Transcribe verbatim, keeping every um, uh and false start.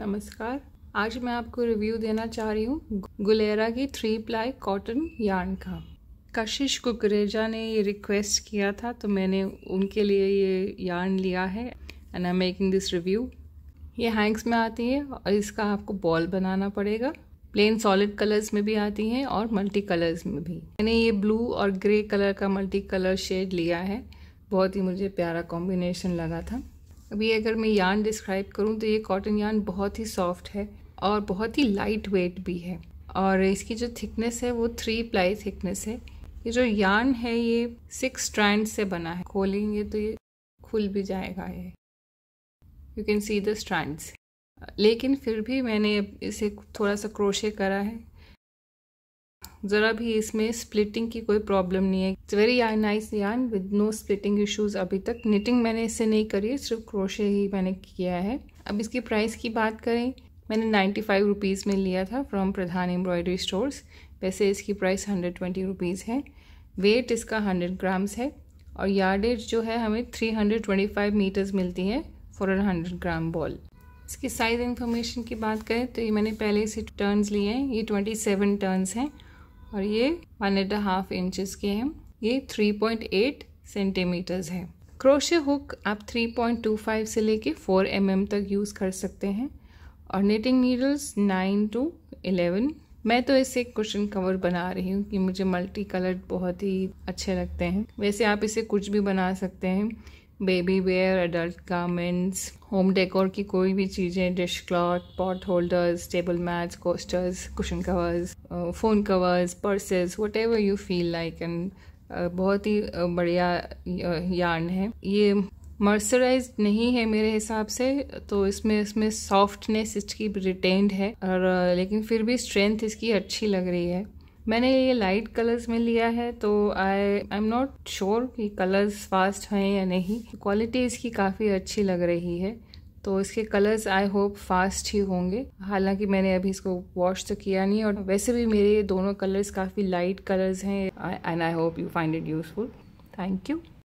नमस्कार। आज मैं आपको रिव्यू देना चाह रही हूँ गुलेरा की थ्री प्लाई कॉटन यार्न का। कशिश कुकरेजा ने ये रिक्वेस्ट किया था तो मैंने उनके लिए ये यार्न लिया है and I am making this review. ये हैंग्स में आती है और इसका आपको बॉल बनाना पड़ेगा। प्लेन सॉलिड कलर्स में भी आती हैं और मल्टी कलर्स में भी। मैंने ये ब्लू और ग्रे कलर का मल्टी कलर शेड लिया है, बहुत ही मुझे प्यारा कॉम्बिनेशन लगा था। अभी अगर मैं यार्न डिस्क्राइब करूँ तो ये कॉटन यार्न बहुत ही सॉफ्ट है और बहुत ही लाइट वेट भी है, और इसकी जो थिकनेस है वो थ्री प्लाई थिकनेस है। ये जो यार्न है ये सिक्स स्ट्रैंड से बना है, खोलेंगे तो ये खुल भी जाएगा, ये you can see the strands. लेकिन फिर भी मैंने इसे थोड़ा सा क्रोशे करा है, ज़रा भी इसमें स्प्लिटिंग की कोई प्रॉब्लम नहीं है। It's very nice yarn with no splitting issues. अभी तक निटिंग मैंने इससे नहीं करी है, सिर्फ क्रोशे ही मैंने किया है। अब इसकी प्राइस की बात करें, मैंने नाइन्टी फाइव रुपीज़ में लिया था फ्रॉम प्रधान एम्ब्रॉयडरी स्टोर्स। वैसे इसकी प्राइस हंड्रेड ट्वेंटी रुपीज़ है। वेट इसका हंड्रेड ग्राम्स है और यार्डेज जो है हमें three hundred twenty five metres मिलती है for an hundred gram ball. इसकी साइज़ इन्फॉर्मेशन की बात करें तो ये मैंने पहले से टर्न्स लिए हैं, ये ट्वेंटी सेवन टर्न्स हैं और ये वन एंड हाफ इंचज़ के हैं। ये थ्री पॉइंट एट सेंटीमीटर्स है। क्रोशे हुक आप थ्री पॉइंट टू फाइव से लेके फोर एम एम तक यूज़ कर सकते हैं और knitting needles nine to eleven. मैं तो इसे कुशन कवर बना रही हूँ कि मुझे मल्टी कलर बहुत ही अच्छे लगते हैं। वैसे आप इसे कुछ भी बना सकते हैं, baby wear, adult garments, home decor की कोई भी चीज़ें, dish cloth, pot holders, table mats, coasters, cushion covers, phone covers, purses, whatever you feel like. And बहुत ही बढ़िया यार्न है। ये मर्सराइज नहीं है मेरे हिसाब से, तो इसमें इसमें सॉफ्टनेस इसकी रिटेन्ड है और लेकिन फिर भी स्ट्रेंथ इसकी अच्छी लग रही है। मैंने ये लाइट कलर्स में लिया है तो I I am not sure कि कलर्स फास्ट हैं या नहीं। क्वालिटी इसकी काफ़ी अच्छी लग रही है तो इसके कलर्स आई होप फास्ट ही होंगे। हालांकि मैंने अभी इसको वॉश तो किया नहीं और वैसे भी मेरे दोनों कलर्स काफ़ी लाइट कलर्स हैं and I hope you find it useful. Thank you.